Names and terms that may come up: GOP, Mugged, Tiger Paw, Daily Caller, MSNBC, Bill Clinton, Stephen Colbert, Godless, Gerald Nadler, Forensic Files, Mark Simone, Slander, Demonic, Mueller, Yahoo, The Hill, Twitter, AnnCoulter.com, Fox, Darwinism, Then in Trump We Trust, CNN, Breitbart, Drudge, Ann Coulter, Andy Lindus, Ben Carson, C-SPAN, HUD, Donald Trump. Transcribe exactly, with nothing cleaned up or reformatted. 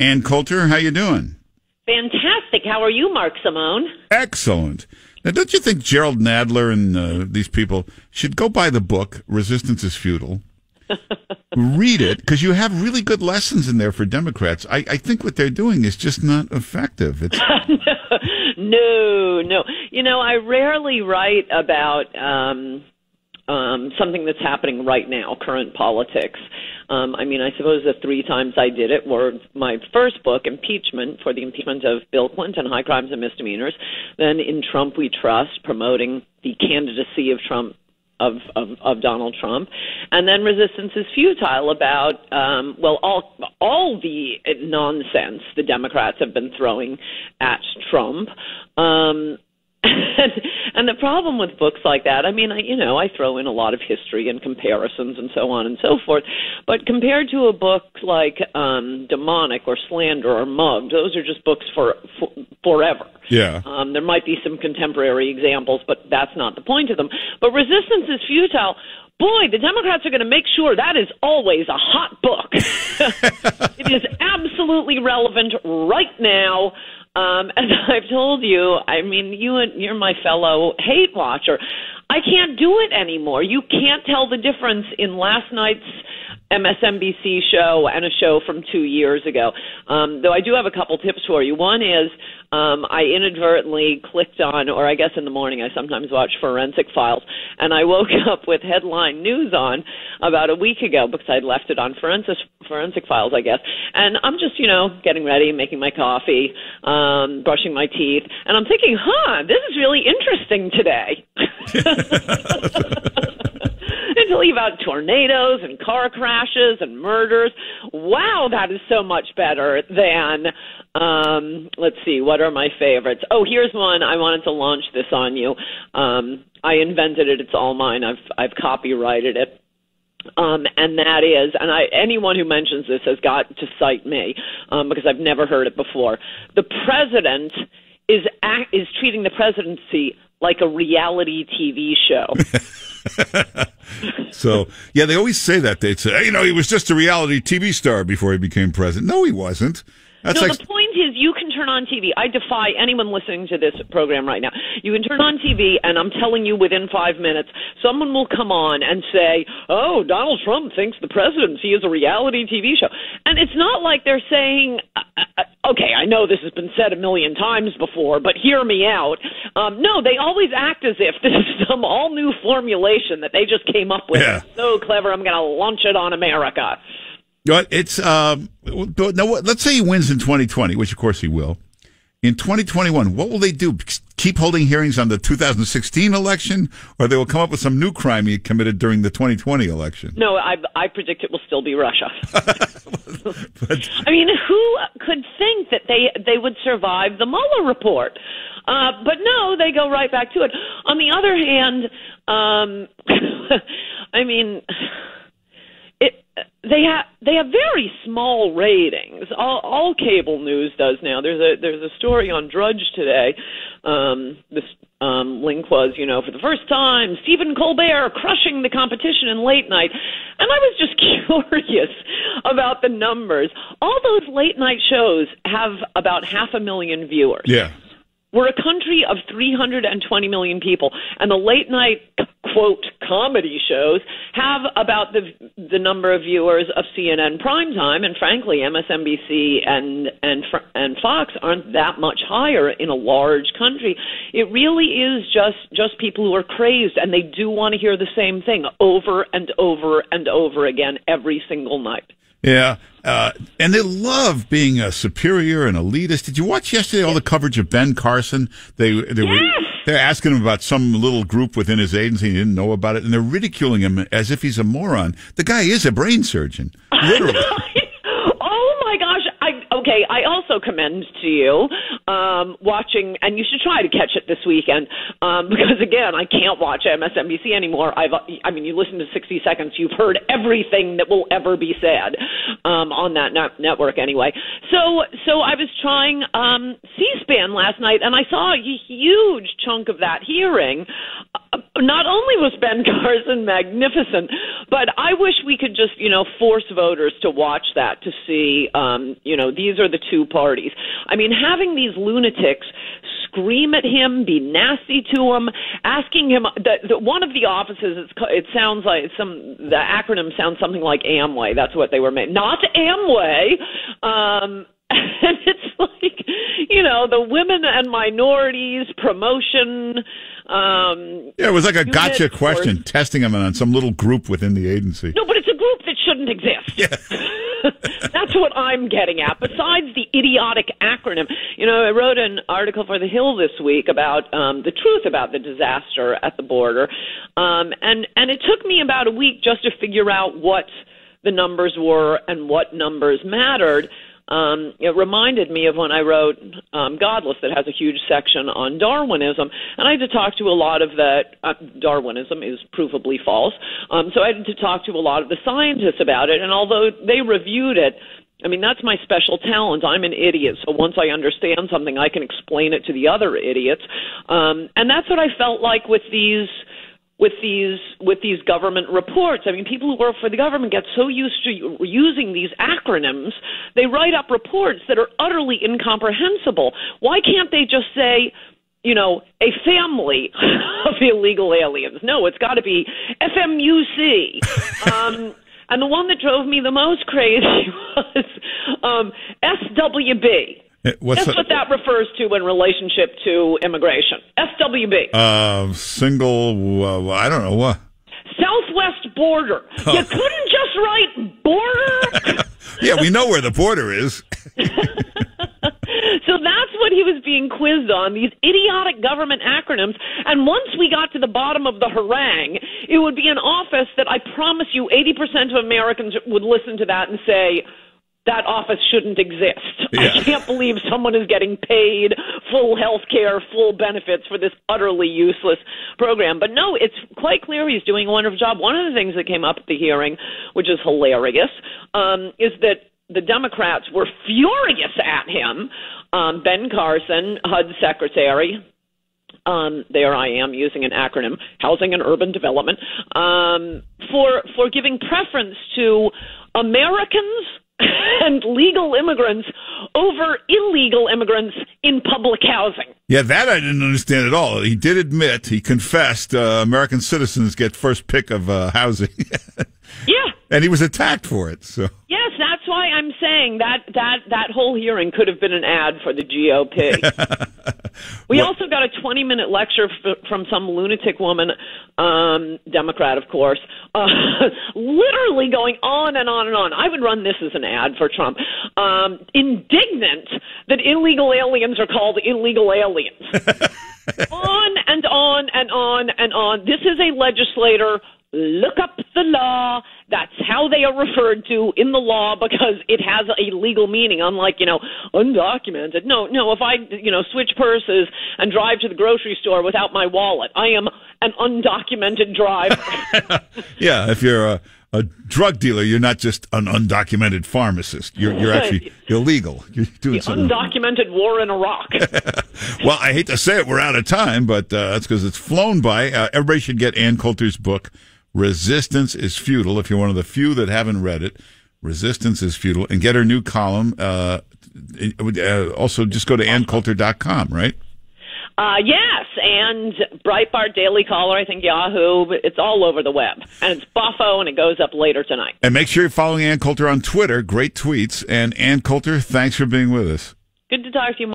Ann Coulter, how you doing? Fantastic. How are you, Mark Simone? Excellent. Now, don't you think Gerald Nadler and uh, these people should go buy the book, Resistance is Futile? Read it, because you have really good lessons in there for Democrats. I, I think what they're doing is just not effective. It's... no, no. You know, I rarely write about um, um, something that's happening right now, current politics. Um, I mean, I suppose the three times I did it were my first book, Impeachment, for the impeachment of Bill Clinton, High Crimes and Misdemeanors. Then in Trump We Trust, promoting the candidacy of Trump. Of, of, of Donald Trump, and then Resistance is Futile about, um, well, all all the nonsense the Democrats have been throwing at Trump. Um, and, and the problem with books like that, I mean, I, you know, I throw in a lot of history and comparisons and so on and so forth, but compared to a book like um, Demonic or Slander or Mugged, those are just books for, for forever. Yeah. Um, there might be some contemporary examples, but that's not the point of them. But Resistance is Futile. Boy, the Democrats are going to make sure that is always a hot book. It is absolutely relevant right now. Um, as I've told you, I mean, you and you're my fellow hate watcher. I can't do it anymore. You can't tell the difference in last night's M S N B C show and a show from two years ago. Um, though I do have a couple tips for you. One is um, I inadvertently clicked on, or I guess in the morning I sometimes watch Forensic Files, and I woke up with headline news on about a week ago because I'd left it on Forensic, forensic Files, I guess. And I'm just, you know, getting ready, making my coffee, um, brushing my teeth, and I'm thinking, huh, this is really interesting today. Tell you about tornadoes and car crashes and murders. Wow, that is so much better than, um, let's see, what are my favorites? Oh, here's one. I wanted to launch this on you. Um, I invented it. It's all mine. I've, I've copyrighted it. Um, and that is, and I, anyone who mentions this has got to cite me um, because I've never heard it before. The president is is treating the presidency like a reality T V show. So, yeah, they always say that. They'd say, hey, you know, he was just a reality T V star before he became president. No, he wasn't. That's no, like... the point is you can turn on T V. I defy anyone listening to this program right now. You can turn on T V, and I'm telling you within five minutes, someone will come on and say, oh, Donald Trump thinks the presidency is a reality T V show. And it's not like they're saying, okay, I know this has been said a million times before, but hear me out. Um, no, they always act as if this is some all-new formulation that they just came up with. Yeah. So clever, I'm going to launch it on America. It's um, now, let's say he wins in twenty twenty, which of course he will. In twenty twenty-one, what will they do? Keep holding hearings on the two thousand sixteen election, or they will come up with some new crime he committed during the twenty twenty election? No, I, I predict it will still be Russia. But, I mean, who could think that they they would survive the Mueller report? Uh, but no, they go right back to it. On the other hand, um, I mean. It, they have they have very small ratings. All, all cable news does now. There's a there's a story on Drudge today. Um, this um, link was, you know, for the first time, Stephen Colbert crushing the competition in late night. And I was just curious about the numbers. All those late night shows have about half a million viewers. Yeah. We're a country of three hundred twenty million people, and the late-night, quote, comedy shows have about the the number of viewers of C N N primetime, and frankly, M S N B C and, and, and Fox aren't that much higher in a large country. It really is just, just people who are crazed, and they do want to hear the same thing over and over and over again every single night. Yeah, uh, and they love being a superior and elitist. Did you watch yesterday all the coverage of Ben Carson? They they yes. were they're asking him about some little group within his agency. He didn't know about it, and they're ridiculing him as if he's a moron. The guy is a brain surgeon, literally. Oh my gosh! I, okay, I also commend to you um, watching, and you should try to catch it this weekend um, because again, I can't watch M S N B C anymore. I've, I mean, you listen to sixty seconds, you've heard everything that will ever be said. Um, on that net network anyway. So so I was trying um, C-SPAN last night, and I saw a huge chunk of that hearing Not only was Ben Carson magnificent, but I wish we could just, you know, force voters to watch that to see, um, you know, these are the two parties. I mean, having these lunatics scream at him, be nasty to him, asking him that, that one of the offices, it's, it sounds like some, the acronym sounds something like Amway. That's what they were made. Not Amway. Um, and it's like, you know, the women and minorities promotion. Um, yeah, it was like a gotcha question, or testing them on some little group within the agency. No, but it's a group that shouldn't exist. Yeah. That's what I'm getting at. Besides the idiotic acronym, you know, I wrote an article for The Hill this week about um, the truth about the disaster at the border, um, and and it took me about a week just to figure out what the numbers were and what numbers mattered. Um, it reminded me of when I wrote um, Godless, that has a huge section on Darwinism, and I had to talk to a lot of the uh, Darwinism is provably false, um, so I had to talk to a lot of the scientists about it, and although they reviewed it, I mean, that's my special talent. I'm an idiot, so once I understand something, I can explain it to the other idiots, um, and that's what I felt like with these With these with these government reports. I mean, people who work for the government get so used to using these acronyms, they write up reports that are utterly incomprehensible. Why can't they just say, you know, a family of illegal aliens? No, it's got to be F M U C. um, and the one that drove me the most crazy was um, S W B. What's That's the, what that refers to in relationship to immigration. S W B. Uh, single, uh, I don't know what. Southwest border. Oh. You couldn't just write border? Yeah, we know where the border is. So that's what he was being quizzed on, these idiotic government acronyms. And once we got to the bottom of the harangue, it would be an office that I promise you eighty percent of Americans would listen to that and say, that office shouldn't exist. Yeah. I can't believe someone is getting paid full health care, full benefits for this utterly useless program. But no, it's quite clear he's doing a wonderful job. One of the things that came up at the hearing, which is hilarious, um, is that the Democrats were furious at him. Um, Ben Carson, H U D secretary, um, there I am using an acronym, Housing and Urban Development, um, for for giving preference to Americans and legal immigrants over illegal immigrants in public housing. Yeah, that I didn't understand at all. He did admit, he confessed, uh, American citizens get first pick of uh, housing. Yeah. And he was attacked for it. So yes, that's why I'm saying that that, that whole hearing could have been an ad for the G O P. We well, also got a twenty-minute lecture f from some lunatic woman, um, Democrat, of course, uh, literally going on and on and on. I would run this as an ad for Trump. Um, indignant that illegal aliens are called illegal aliens. On and on and on and on. This is a legislator. Look up the law. That's how they are referred to in the law because it has a legal meaning, unlike, you know, undocumented. No, no, if I, you know, switch purses and drive to the grocery store without my wallet, I am an undocumented driver. Yeah, if you're a, a drug dealer, you're not just an undocumented pharmacist. You're, you're actually illegal. You're doing the something. Undocumented war in Iraq. Well, I hate to say it, we're out of time, but uh, that's because it's flown by. Uh, everybody should get Ann Coulter's book, Resistance is Futile, if you're one of the few that haven't read it. Resistance is Futile. And get her new column. Uh, uh, also, just go to Ann Coulter dot com, right? Uh, yes, and Breitbart, Daily Caller, I think Yahoo. It's all over the web. And it's buffo, and it goes up later tonight. And make sure you're following Ann Coulter on Twitter. Great tweets. And Ann Coulter, thanks for being with us. Good to talk to you, Mark.